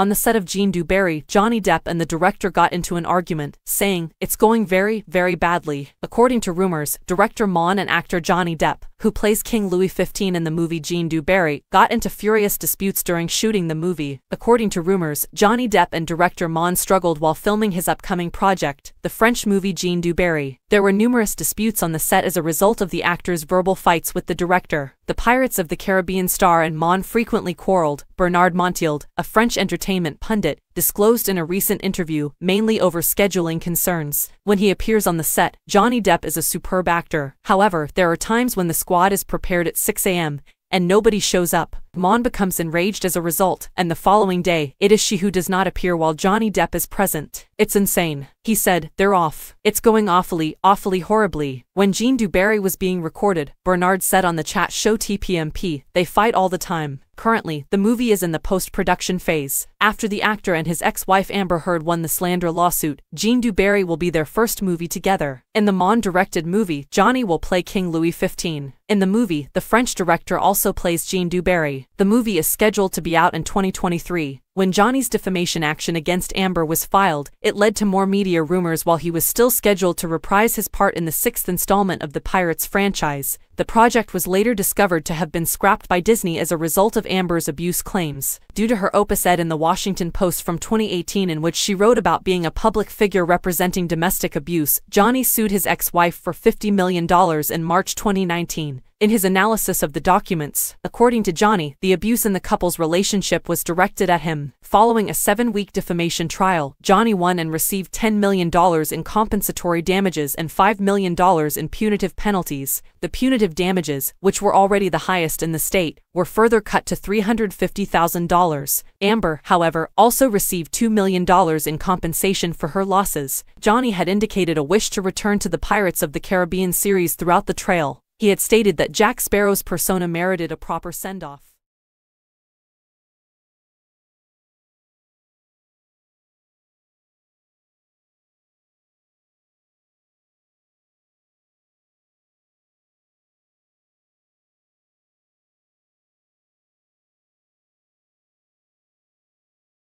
On the set of Jeanne du Barry, Johnny Depp and the director got into an argument, saying, "It's going very, very badly." According to rumors, director Mon and actor Johnny Depp, who plays King Louis XV in the movie Jeanne du Barry, got into furious disputes during shooting the movie. According to rumors, Johnny Depp and director Mon struggled while filming his upcoming project, the French movie Jeanne du Barry. There were numerous disputes on the set as a result of the actor's verbal fights with the director. The Pirates of the Caribbean star and Mon frequently quarreled, Bernard Montiel, a French entertainment pundit, disclosed in a recent interview, mainly over scheduling concerns. When he appears on the set, Johnny Depp is a superb actor. However, there are times when the squad is prepared at 6 a.m., and nobody shows up. Mon becomes enraged as a result, and the following day, it is she who does not appear while Johnny Depp is present. "It's insane," he said, "they're off. It's going awfully, awfully horribly." When Jeanne du Barry was being recorded, Bernard said on the chat show TPMP, "They fight all the time." Currently, the movie is in the post-production phase. After the actor and his ex-wife Amber Heard won the slander lawsuit, Jeanne du Barry will be their first movie together. In the Mon-directed movie, Johnny will play King Louis XV. In the movie, the French director also plays Jeanne du Barry. The movie is scheduled to be out in 2023. When Johnny's defamation action against Amber was filed, it led to more media rumors while he was still scheduled to reprise his part in the 6th installment of the Pirates franchise. The project was later discovered to have been scrapped by Disney as a result of Amber's abuse claims. Due to her opus ed in the Washington Post from 2018 in which she wrote about being a public figure representing domestic abuse, Johnny sued his ex-wife for $50 million in March 2019. In his analysis of the documents, according to Johnny, the abuse in the couple's relationship was directed at him. Following a 7-week defamation trial, Johnny won and received $10 million in compensatory damages and $5 million in punitive penalties. The punitive damages, which were already the highest in the state, were further cut to $350,000. Amber, however, also received $2 million in compensation for her losses. Johnny had indicated a wish to return to the Pirates of the Caribbean series throughout the trial. He had stated that Jack Sparrow's persona merited a proper send-off.